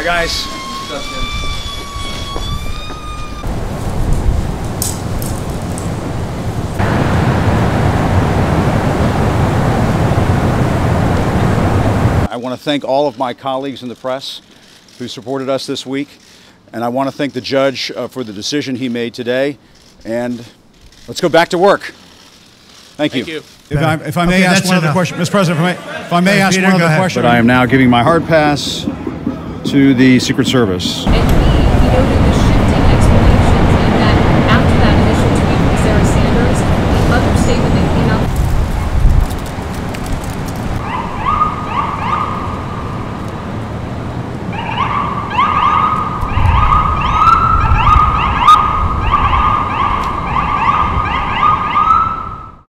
Hi, guys. I want to thank all of my colleagues in the press who supported us this week, and I want to thank the judge for the decision he made today, and let's go back to work. Thank you. If I may ask one other question, Mr. President, if I may ask one other question. But I am now giving my hard pass to the Secret Service.